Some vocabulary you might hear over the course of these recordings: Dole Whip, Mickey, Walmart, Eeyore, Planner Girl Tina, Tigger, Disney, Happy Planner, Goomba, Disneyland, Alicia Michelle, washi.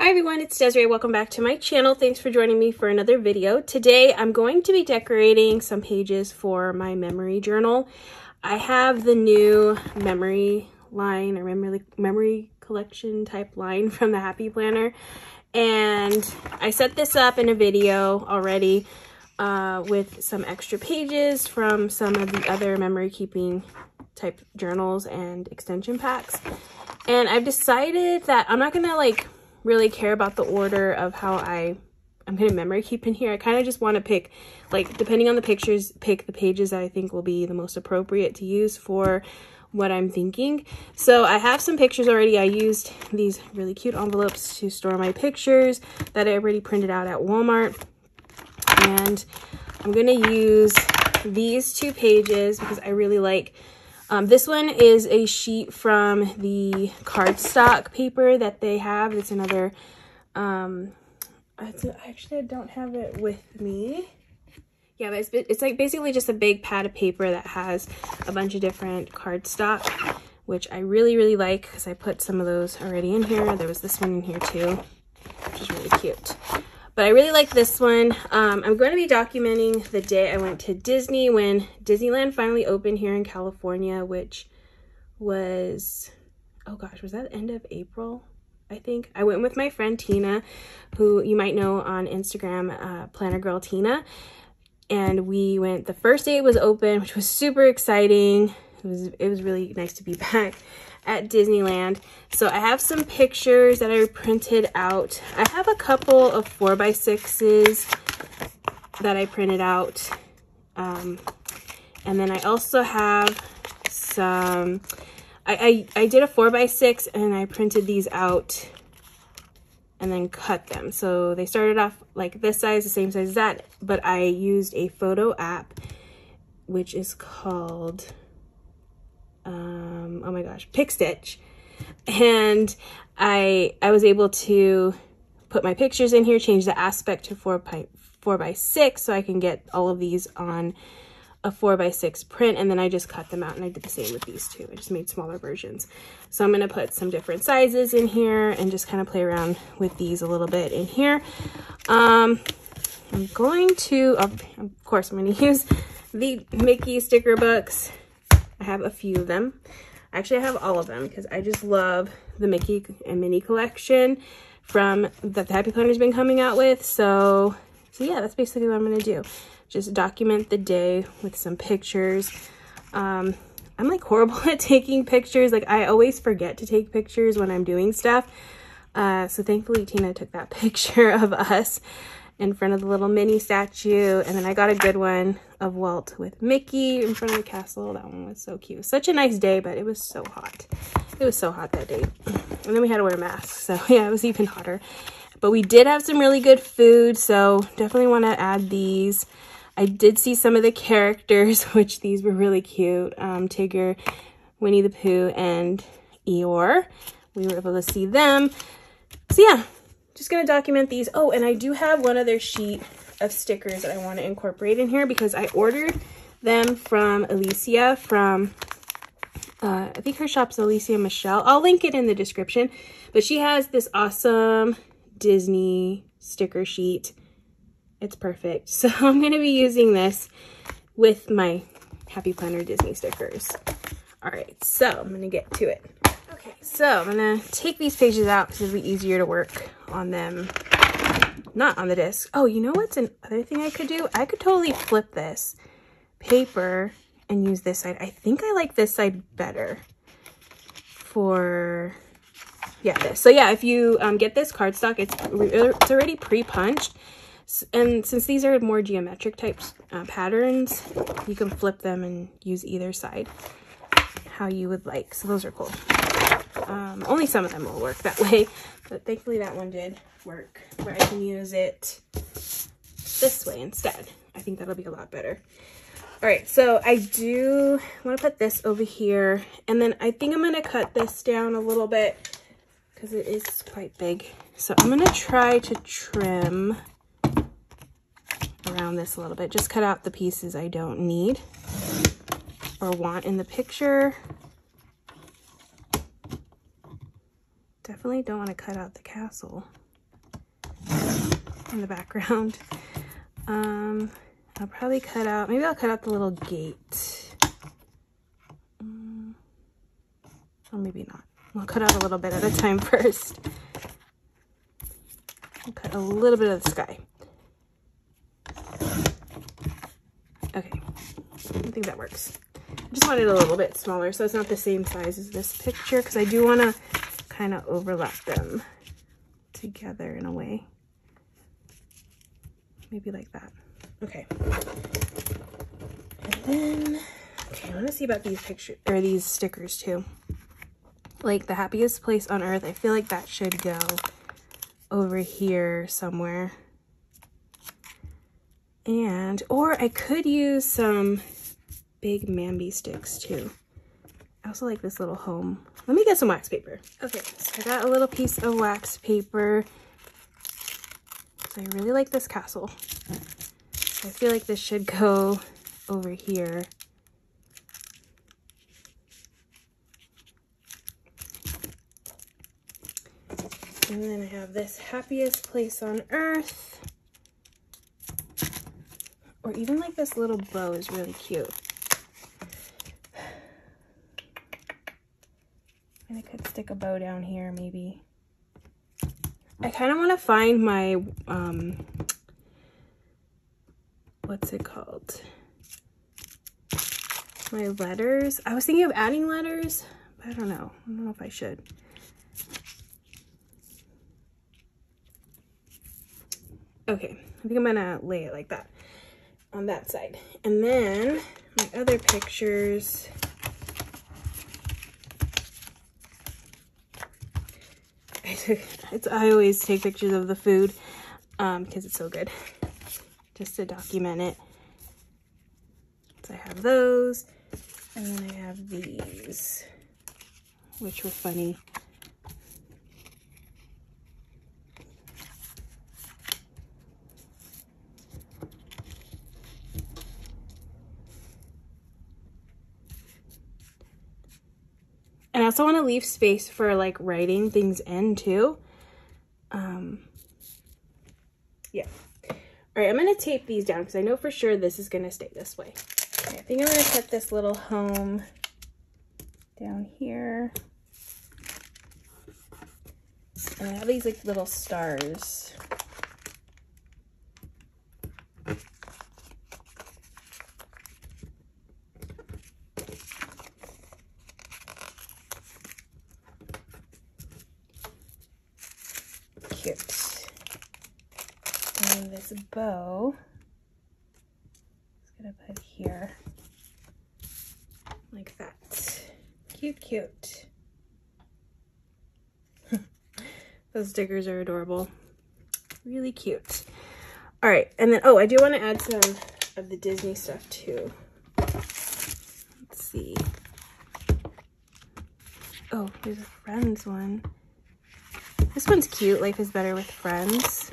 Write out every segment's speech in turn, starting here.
Hi everyone, it's Desiree. Welcome back to my channel. Thanks for joining me for another video. Today I'm going to be decorating some pages for my memory journal. I have the new memory line or memory collection type line from the Happy Planner, and I set this up in a video already with some extra pages from some of the other memory keeping type journals and extension packs. And I've decided that I'm not gonna like really care about the order of how I'm gonna memory keep in here. I kind of just want to pick, like, depending on the pictures, pick the pages that I think will be the most appropriate to use for what I'm thinking. So I have some pictures already. I used these really cute envelopes to store my pictures that I already printed out at Walmart, and I'm gonna use these two pages because I really like this one is a sheet from the cardstock paper that they have. It's another, actually I don't have it with me. Yeah, but it's like basically just a big pad of paper that has a bunch of different cardstock, which I really, really like because I put some of those already in here. There was this one in here too, which is really cute. But I really like this one. I'm going to be documenting the day I went to Disney when Disneyland finally opened here in California, which was, oh gosh, was that the end of April? I think. I went with my friend Tina, who you might know on Instagram, Planner Girl Tina. And we went, the first day it was open, which was super exciting. It was really nice to be back at Disneyland. So I have some pictures that I printed out. I have a couple of 4x6s that I printed out. And then I also have some, I did a 4x6 and I printed these out and then cut them. So they started off like this size, the same size as that, but I used a photo app, which is called, oh my gosh, Pick Stitch, and I was able to put my pictures in here, change the aspect to 4x6 so I can get all of these on a 4x6 print, and then I just cut them out, and I did the same with these two. I just made smaller versions. So I'm going to put some different sizes in here and just kind of play around with these a little bit in here. I'm going to, of course, I'm going to use the Mickey sticker books. I have a few of them. Actually, I have all of them because I just love the Mickey and Minnie collection from that the Happy Planner's been coming out with. So yeah, that's basically what I'm going to do. Just document the day with some pictures. I'm like horrible at taking pictures. Like, I always forget to take pictures when I'm doing stuff. So thankfully Tina took that picture of us in front of the little mini statue. And then I got a good one of Walt with Mickey in front of the castle. That one was so cute. Such a nice day, but it was so hot. It was so hot that day. And then we had to wear masks. So yeah, it was even hotter. But we did have some really good food, so definitely want to add these. I did see some of the characters, which these were really cute. Tigger, Winnie the Pooh, and Eeyore. We were able to see them. So yeah, just going to document these. Oh, and I do have one other sheet of stickers that I want to incorporate in here because I ordered them from Alicia from, I think her shop's Alicia Michelle. I'll link it in the description. But she has this awesome Disney sticker sheet. It's perfect. So I'm going to be using this with my Happy Planner Disney stickers. All right, so I'm going to get to it. Okay, so I'm going to take these pages out because it'll be easier to work on them, not on the disc. Oh, you know what's another thing I could do? I could totally flip this paper and use this side. I think I like this side better for... yeah, this. So yeah, if you get this cardstock, it's already pre-punched, and since these are more geometric types patterns, you can flip them and use either side how you would like. So those are cool. Only some of them will work that way, but thankfully that one did work where I can use it this way instead. I think that'll be a lot better. All right, so I do want to put this over here, and then I think I'm going to cut this down a little bit because it is quite big. So I'm gonna try to trim around this a little bit. Just cut out the pieces I don't need or want in the picture. Definitely don't want to cut out the castle. in the background. I'll probably cut out, maybe I'll cut out the little gate. Or maybe not. We'll cut out a little bit at a time first. We'll cut a little bit of the sky. Okay, I think that works. I just wanted it a little bit smaller, so it's not the same size as this picture, because I do want to kind of overlap them together in a way. Maybe like that. Okay. And then, okay, I want to see about these pictures, or these stickers too. Like the happiest place on earth, I feel like that should go over here somewhere. And, or I could use some big Mambi sticks too. I also like this little home. Let me get some wax paper. Okay, so I got a little piece of wax paper. So I really like this castle. I feel like this should go over here. And then I have this happiest place on earth. Or even like this little bow is really cute. And I could stick a bow down here maybe. I kind of want to find my, what's it called? My letters. I was thinking of adding letters, but I don't know. I don't know if I should. Okay, I think I'm gonna lay it like that. On that side. And then my other pictures, I always take pictures of the food because it's so good, just to document it. So I have those, and then I have these, which were funny. And I also want to leave space for like writing things in too. Yeah. All right, I'm going to tape these down because I know for sure this is going to stay this way. Okay, I think I'm going to put this little home down here. And I have these like little stars. And this bow, I'm just gonna put here like that. Cute, cute. Those stickers are adorable. Really cute. All right, and then, oh, I do want to add some of the Disney stuff too. Let's see. Oh, there's a Friends one. This one's cute. Life is better with friends.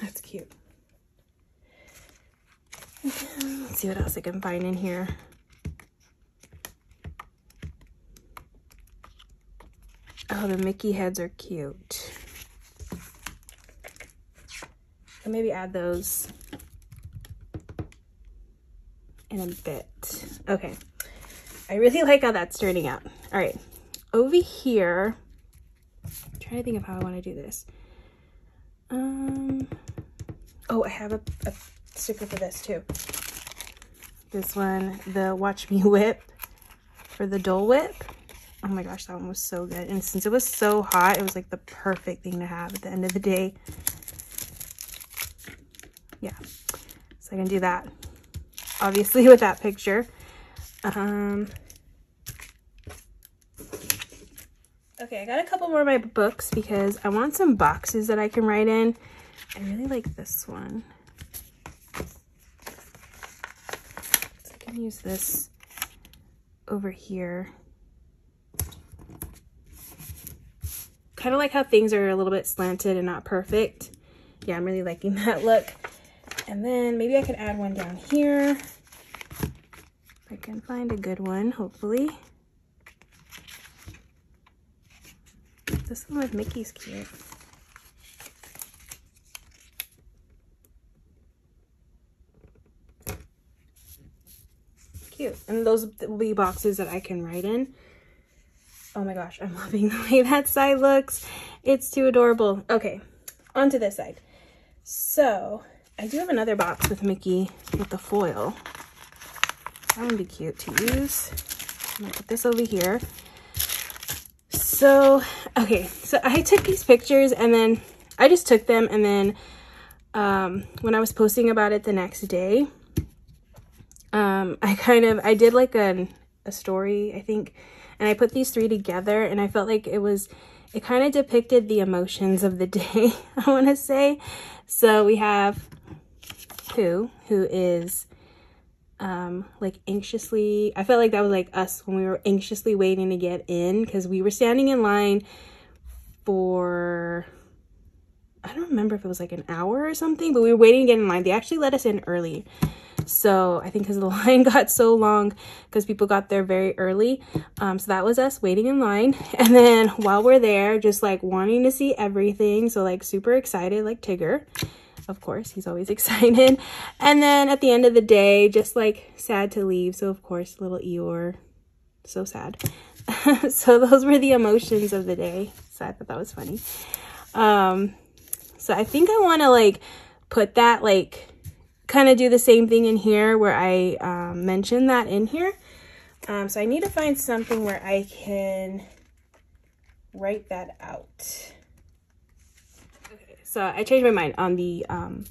That's cute. Let's see what else I can find in here. Oh, the Mickey heads are cute. I'll maybe add those in a bit. Okay. I really like how that's turning out. All right. Over here, I'm trying to think of how I want to do this. Oh, I have a sticker for this too. This one, the Watch Me Whip for the Dole Whip. Oh my gosh, that one was so good. And since it was so hot, it was like the perfect thing to have at the end of the day. Yeah. So I can do that. Obviously with that picture. Okay, I got a couple more of my books because I want some boxes that I can write in. I really like this one. So I can use this over here. Kind of like how things are a little bit slanted and not perfect. Yeah, I'm really liking that look. And then maybe I could add one down here. I can find a good one, hopefully. This one with Mickey's cute. Cute. And those will be boxes that I can write in. Oh my gosh, I'm loving the way that side looks. It's too adorable. Okay, on to this side. So, I do have another box with Mickey with the foil. That would be cute to use. I'm gonna put this over here. So, okay, so I took these pictures and then I just took them, and then when I was posting about it the next day, I did like a story, I think, and I put these three together, and I felt like it kind of depicted the emotions of the day, I want to say. So we have Pooh, who is like anxiously, I felt like that was like us when we were anxiously waiting to get in, because we were standing in line for, I don't remember if it was like an hour or something, but we were waiting to get in line. They actually let us in early. So I think because the line got so long, because people got there very early. So that was us waiting in line. And then while we're there, just like wanting to see everything. So like super excited, like Tigger. Of course, he's always excited. And then at the end of the day, just like sad to leave. So of course, little Eeyore, so sad. So those were the emotions of the day. So I thought that was funny. So I think I want to like put that like, kind of do the same thing in here where I mentioned that in here. So I need to find something where I can write that out. Okay, so I changed my mind on the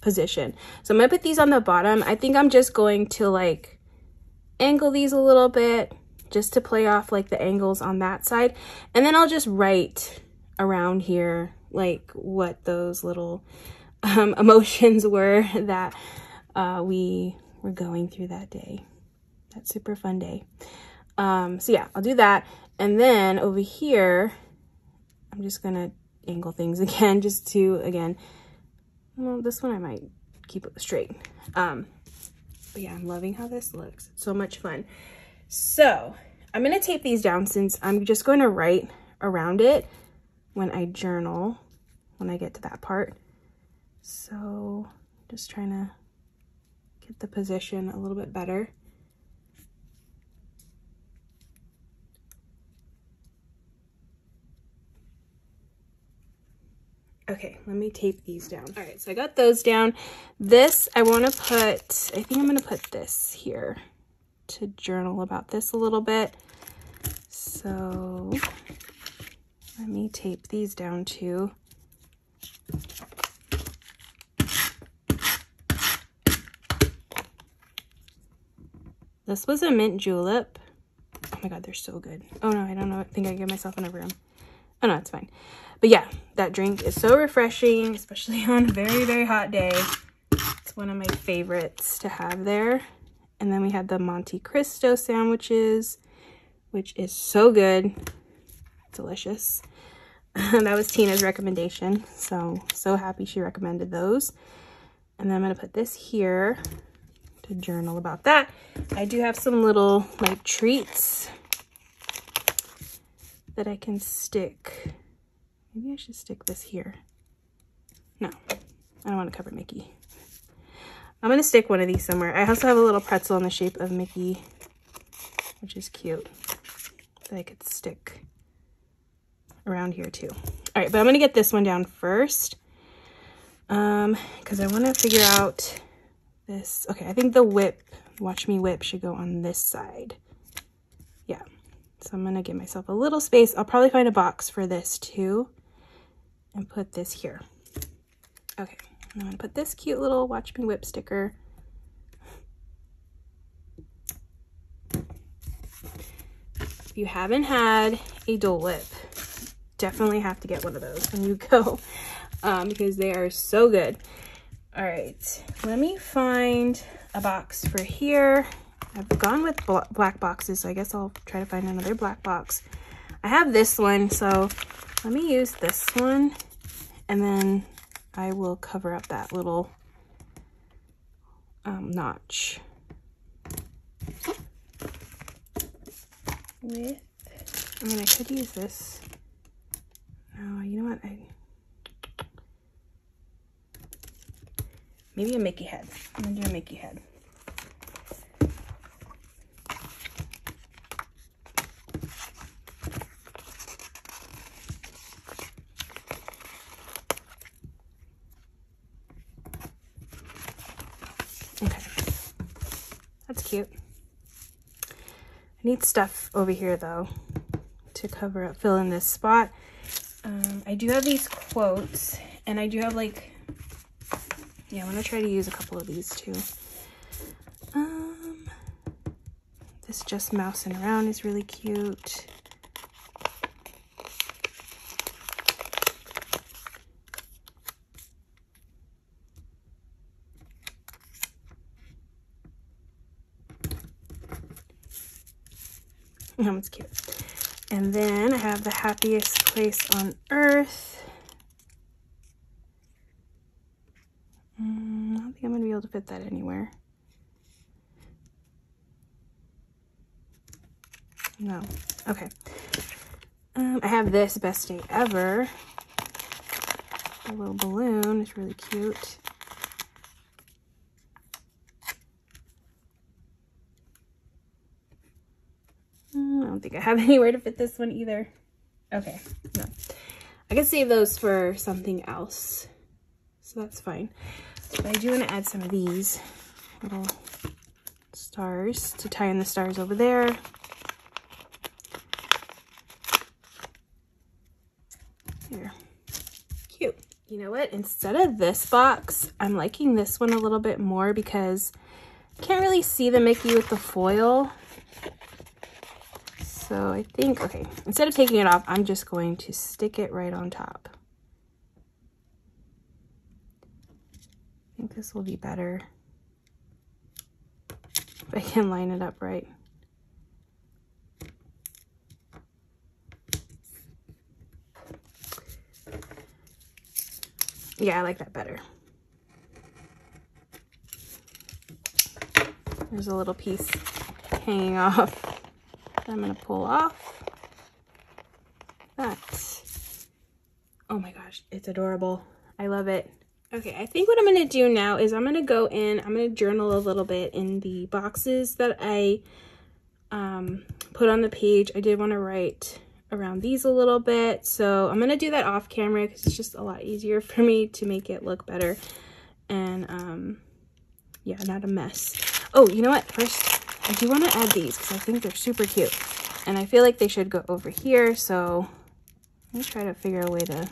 position. So I'm gonna put these on the bottom. I think I'm just going to like angle these a little bit just to play off like the angles on that side. And then I'll just write around here like what those little emotions were that we were going through that day, that super fun day. So yeah, I'll do that. And then over here, I'm just gonna angle things again, just to, again, well, this one I might keep it straight. But yeah, I'm loving how this looks. It's so much fun. So I'm gonna tape these down since I'm just going to write around it when I journal, when I get to that part. So just trying to get the position a little bit better. Okay, let me tape these down. All right, so I got those down. This, I want to put, I think I'm going to put this here to journal about this a little bit. So let me tape these down too. This was a mint julep. Oh my god, they're so good. Oh no, I don't know. I think I gave myself an overarm. Oh no, it's fine. But yeah, that drink is so refreshing, especially on a very, very hot day. It's one of my favorites to have there. And then we had the Monte Cristo sandwiches, which is so good. Delicious. That was Tina's recommendation. So happy she recommended those. And then I'm going to put this here to journal about that. I do have some little like treats that I can stick. Maybe I should stick this here. No, I don't want to cover Mickey. I'm gonna stick one of these somewhere. I also have a little pretzel in the shape of Mickey, which is cute, that I could stick around here too. All right, but I'm gonna get this one down first because I want to figure out this. Okay, I think the whip, watch me whip, should go on this side. Yeah, so I'm gonna give myself a little space. I'll probably find a box for this too and put this here. Okay, I'm gonna put this cute little watch me whip sticker. If you haven't had a Dole Whip, definitely have to get one of those when you go because they are so good. All right, let me find a box for here. I've gone with black boxes, so I guess I'll try to find another black box. I have this one, so let me use this one, and then I will cover up that little notch. with, I mean, I could use this. No, you know what? Maybe a Mickey head. I'm gonna do a Mickey head. Cute. I need stuff over here though to cover up, fill in this spot. I do have these quotes, and I do have like, yeah, I'm gonna try to use a couple of these too. This just mousing around is really cute. It's cute. And then I have the happiest place on earth. I don't think I'm gonna be able to fit that anywhere. No. Okay. I have this best day ever. The little balloon is really cute. I don't think I have anywhere to fit this one either. Okay, no. I can save those for something else, so that's fine. But I do want to add some of these little stars to tie in the stars over there. There. Cute. You know what? Instead of this box, I'm liking this one a little bit more because I can't really see the Mickey with the foil. So I think, okay, instead of taking it off, I'm just going to stick it right on top. I think this will be better if I can line it up right. Yeah, I like that better. There's a little piece hanging off. I'm gonna pull off that. Oh my gosh, it's adorable. I love it. Okay, I think what I'm gonna do now is I'm gonna go in, I'm gonna journal a little bit in the boxes that I put on the page. I did want to write around these a little bit, so I'm gonna do that off camera because it's just a lot easier for me to make it look better and yeah, not a mess. Oh, you know what, first I do want to add these because I think they're super cute and I feel like they should go over here, so let me try to figure a way to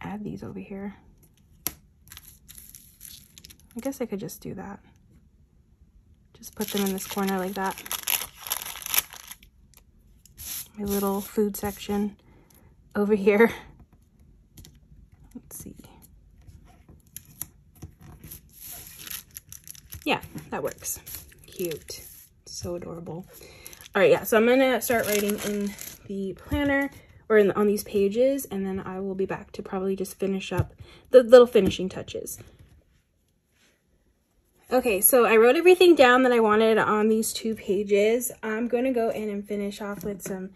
add these over here. I guess I could just do that. Just put them in this corner like that. My little food section over here. Let's see. Yeah, that works. Cute, so adorable. All right, yeah, so I'm gonna start writing in the planner or in the, on these pages, and then I will be back to probably just finish up the little finishing touches. Okay, so I wrote everything down that I wanted on these two pages. I'm gonna go in and finish off with some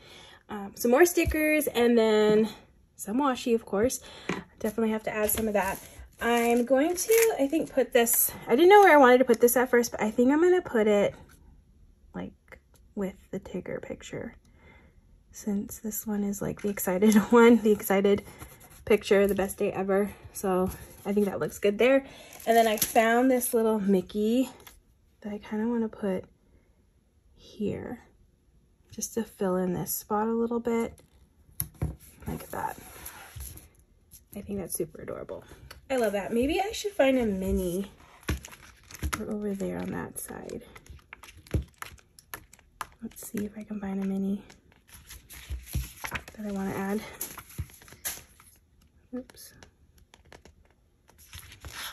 more stickers and then some washi, of course. Definitely have to add some of that. I'm going to, I think, put this, I didn't know where I wanted to put this at first, but I think I'm going to put it like with the Tigger picture, since this one is like the excited one, the excited picture, the best day ever. So I think that looks good there. And then I found this little Mickey that I kind of want to put here just to fill in this spot a little bit like that. I think that's super adorable. I love that. Maybe I should find a mini over there on that side. Let's see if I can find a mini that I want to add. Oops.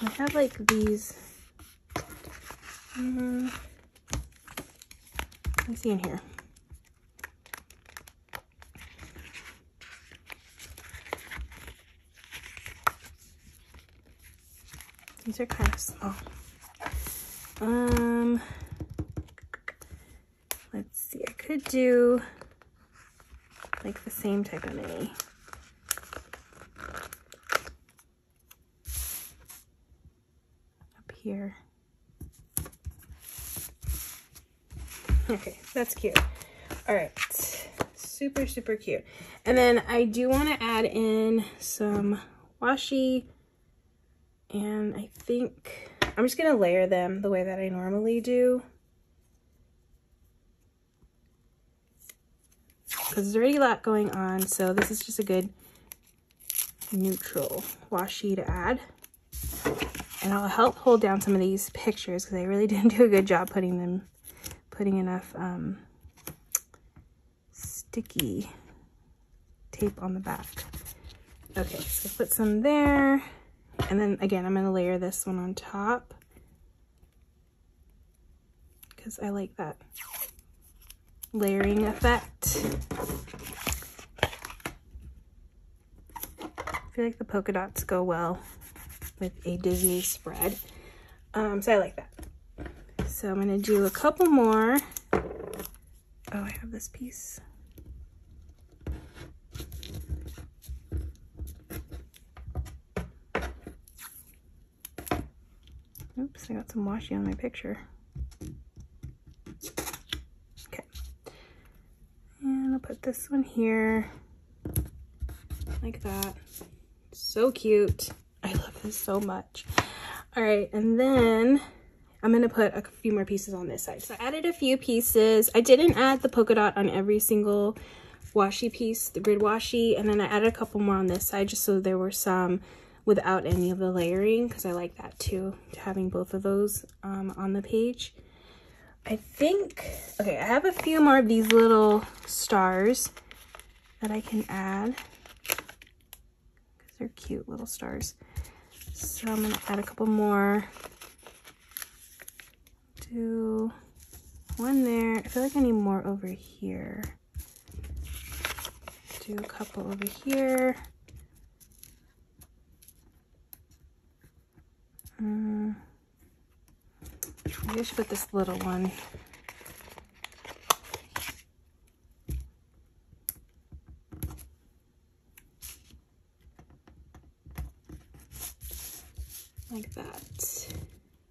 I have like these. Let's see in here. These are kind of small. Let's see. could do like the same type of mini. Up here. Okay, that's cute. All right, super, super cute. And then I do want to add in some washi, and I think I'm just going to layer them the way that I normally do, because there's already a lot going on, so this is just a good neutral washi to add. And I'll help hold down some of these pictures, because I really didn't do a good job putting them enough sticky tape on the back. Okay, so put some there, and then again I'm going to layer this one on top because I like that layering effect. I feel like the polka dots go well with a Disney spread, so I like that. So I'm going to do a couple more. Oh, I have this piece. Oops, I got some washi on my picture. Okay. And I'll put this one here. Like that. So cute. I love this so much. All right, and then I'm going to put a few more pieces on this side. So I added a few pieces. I didn't add the polka dot on every single washi piece, the grid washi, and then I added a couple more on this side just so there were some without any of the layering, because I like that too, having both of those on the page. I think, okay, I have a few more of these little stars that I can add, because they're cute little stars. So I'm going to add a couple more. Do one there. I feel like I need more over here. Do a couple over here. Maybe I should put this little one. Like that.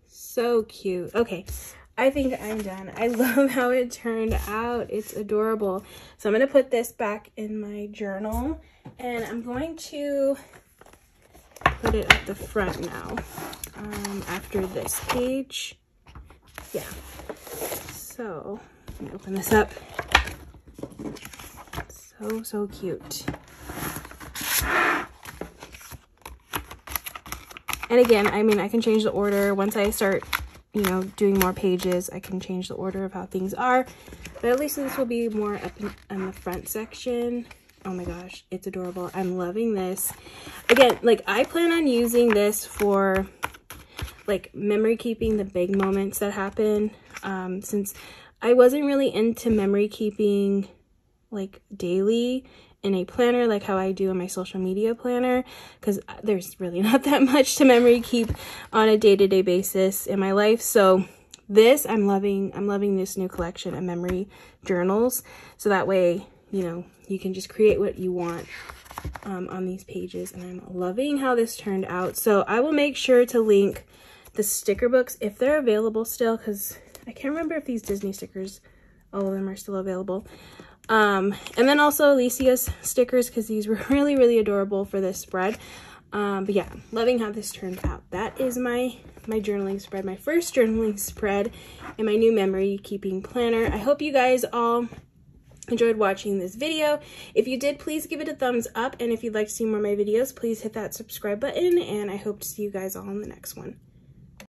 So cute. Okay, I think I'm done. I love how it turned out. It's adorable. So I'm going to put this back in my journal, and I'm going to put it at the front now, after this page. Yeah. So let me open this up. So, so cute. And again, I mean, I can change the order once I start, you know, doing more pages. I can change the order of how things are, but at least this will be more up in the front section. Oh my gosh, it's adorable. I'm loving this. Again, like, I plan on using this for like memory keeping, the big moments that happen, since I wasn't really into memory keeping like daily in a planner like how I do in my social media planner, because there's really not that much to memory keep on a day-to-day basis in my life. So this, I'm loving this new collection of memory journals, so that way, you know, you can just create what you want on these pages. And I'm loving how this turned out. So I will make sure to link the sticker books if they're available still, because I can't remember if these Disney stickers, all of them, are still available. And then also Alicia's stickers, because these were really, really adorable for this spread. But yeah, loving how this turned out. That is my journaling spread, my first journaling spread in my new memory keeping planner. I hope you guys all enjoyed watching this video. If you did, please give it a thumbs up. And if you'd like to see more of my videos, please hit that subscribe button. And I hope to see you guys all in the next one.